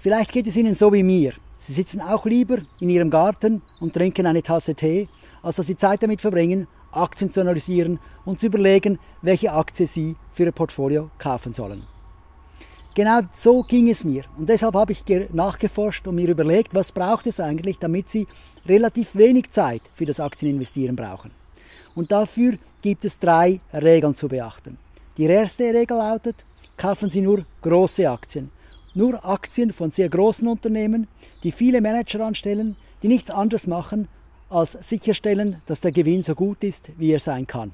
Vielleicht geht es Ihnen so wie mir. Sie sitzen auch lieber in Ihrem Garten und trinken eine Tasse Tee, als dass Sie Zeit damit verbringen, Aktien zu analysieren und zu überlegen, welche Aktie Sie für Ihr Portfolio kaufen sollen. Genau so ging es mir und deshalb habe ich nachgeforscht und mir überlegt, was braucht es eigentlich, damit Sie relativ wenig Zeit für das Aktieninvestieren brauchen. Und dafür gibt es drei Regeln zu beachten. Die erste Regel lautet, kaufen Sie nur große Aktien. Nur Aktien von sehr großen Unternehmen, die viele Manager anstellen, die nichts anderes machen, als sicherstellen, dass der Gewinn so gut ist, wie er sein kann.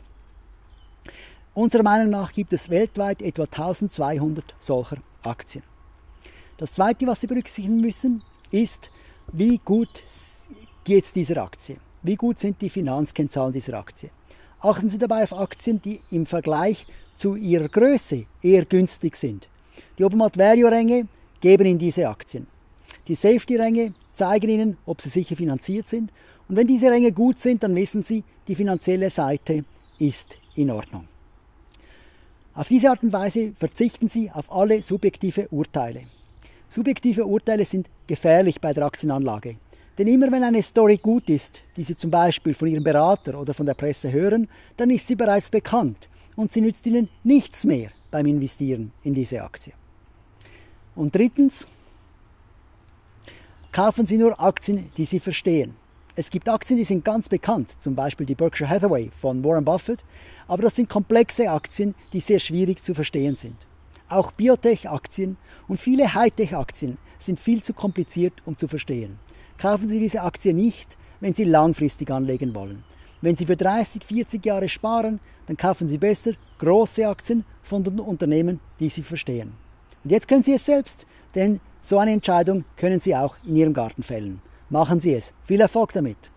Unserer Meinung nach gibt es weltweit etwa 1200 solcher Aktien. Das Zweite, was Sie berücksichtigen müssen, ist, wie gut geht es dieser Aktie? Wie gut sind die Finanzkennzahlen dieser Aktie? Achten Sie dabei auf Aktien, die im Vergleich zu ihrer Größe eher günstig sind. Die Obermatt Value-Ränge geben Ihnen diese Aktien. Die Safety-Ränge zeigen Ihnen, ob sie sicher finanziert sind. Und wenn diese Ränge gut sind, dann wissen Sie, die finanzielle Seite ist in Ordnung. Auf diese Art und Weise verzichten Sie auf alle subjektiven Urteile. Subjektive Urteile sind gefährlich bei der Aktienanlage. Denn immer wenn eine Story gut ist, die Sie zum Beispiel von Ihrem Berater oder von der Presse hören, dann ist sie bereits bekannt und sie nützt Ihnen nichts mehr beim Investieren in diese Aktie. Und drittens, kaufen Sie nur Aktien, die Sie verstehen. Es gibt Aktien, die sind ganz bekannt, zum Beispiel die Berkshire Hathaway von Warren Buffett, aber das sind komplexe Aktien, die sehr schwierig zu verstehen sind. Auch Biotech-Aktien und viele Hightech-Aktien sind viel zu kompliziert, um zu verstehen. Kaufen Sie diese Aktie nicht, wenn Sie langfristig anlegen wollen. Wenn Sie für 30, 40 Jahre sparen, dann kaufen Sie besser große Aktien von den Unternehmen, die Sie verstehen. Und jetzt können Sie es selbst, denn so eine Entscheidung können Sie auch in Ihrem Garten fällen. Machen Sie es. Viel Erfolg damit!